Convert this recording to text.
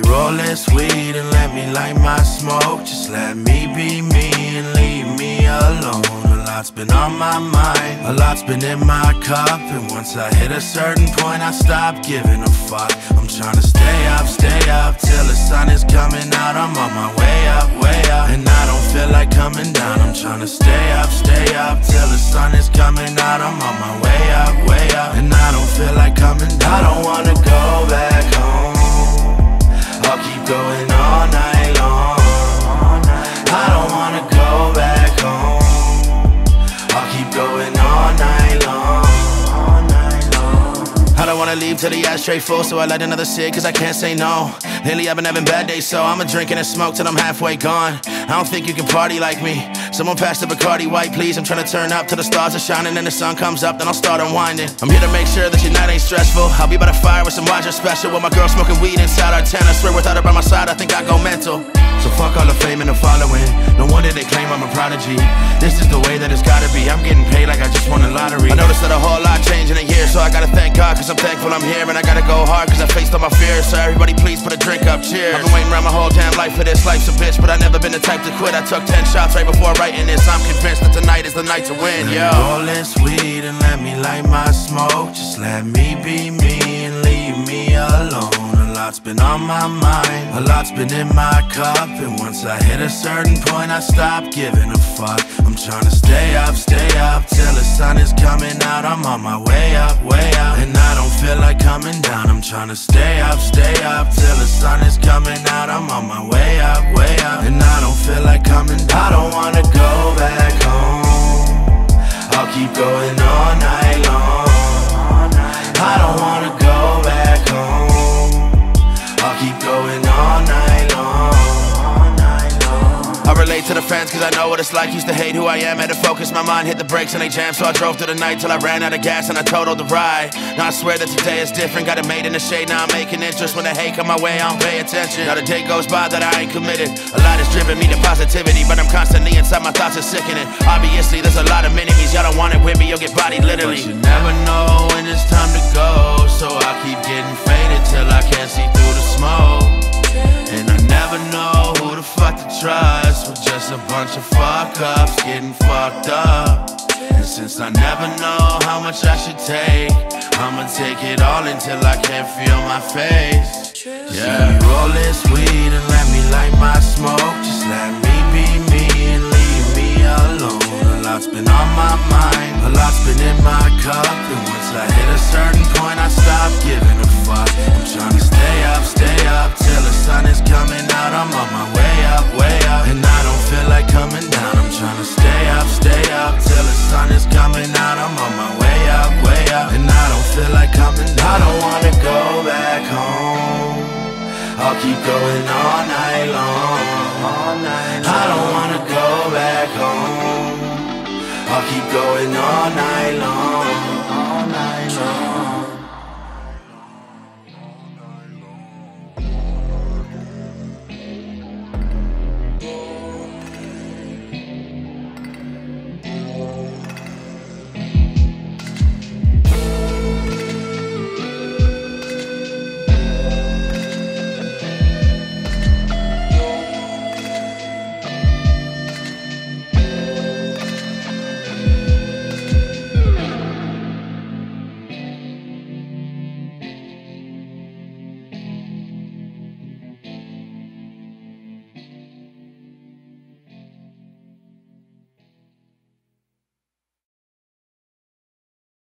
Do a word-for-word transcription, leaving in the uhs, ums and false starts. me roll this weed and let me light my smoke. Just let me be me and leave me alone. A lot's been on my mind, a lot's been in my cup, and once I hit a certain point I stop giving a fuck. I'm trying to stay up, stay up till the sun is coming out. I'm on my way up, way up, and I don't feel like coming down. I'm trying to stay up, stay up till the sun is coming out. I'm on my way up, way up, and I don't feel like coming down. I don't wanna go back home. I'll keep going all night long. I don't wanna go back home. I'll keep going all night long. I don't wanna leave till the ashtray full, so I light another cig cause I can't say no. Lately I've been having bad days, so I'ma drink and smoke till I'm halfway gone. I don't think you can party like me. Someone pass the Bacardi white, please. I'm tryna turn up till the stars are shining and the sun comes up, then I'll start unwinding. I'm here to make sure that your night ain't stressful. I'll be by the fire with some Roger special, with my girl smoking weed inside our tent. I swear without her by my side, I think I go mental. So fuck all the fame and the following. No wonder they claim I'm a prodigy. This is the way that it's gotta be. I'm getting paid like I just won the lottery. I noticed that a whole lot changed in a year, so I gotta thank God cause I'm thankful I'm here. And I gotta go hard cause I faced all my fears. So everybody please put a drink up, cheers. I've been waiting around my whole damn life for this. Life's a bitch, but I've never been the type to quit. I took ten shots right before I writing this, I'm convinced that tonight is the night to win, yo. Let me roll this weed and let me light my smoke. Just let me be me and leave me alone. A lot's been on my mind, a lot's been in my cup, and once I hit a certain point I stop giving a fuck. I'm trying to stay up, stay up till the sun is coming out. I'm on my way up, way up, and I don't feel like coming down. I'm trying to stay up, stay up till the sun is coming out. I'm on my way up, way up, and I don't feel like coming down. I don't wanna go back home. I'll keep going all night long. I don't wanna go back home. I'll keep going all night long. I relate to the fans cause I know what it's like. Used to hate who I am, had to focus my mind. Hit the brakes and they jammed, so I drove through the night till I ran out of gas and I totaled the ride. Now I swear that today is different. Got it made in the shade, now I'm making interest. When the hate come my way, I don't pay attention. Now the day goes by that I ain't committed. A lot has driven me to positivity, but I'm constantly inside, my thoughts are sickening. Obviously there's a lot of enemies, y'all don't want it with me, you'll get bodied literally. But you never know when it's time to go, so I keep getting faded till I can't see through the smoke. And I never know who the fuck to trust. We're just a bunch of fuck-ups getting fucked up. And since I never know how much I should take, I'ma take it all until I can't feel my face. Just yeah. Let me roll this weed and let me light my smoke. Just let me be me and leave me alone. A lot's been on my mind, a lot's been in my cup, and once I hit a certain point I stop giving a fuck. I'm trying to stay up, stay up till the sun is coming out. I'm on my way up, way up, and I don't feel like coming down. I'm trying to stay up, stay up till the sun is coming out. I'm on my way up, way up, and I don't feel like coming down. I don't wanna go back home. I'll keep going all night long. I don't wanna go back home. I'll keep going all night long.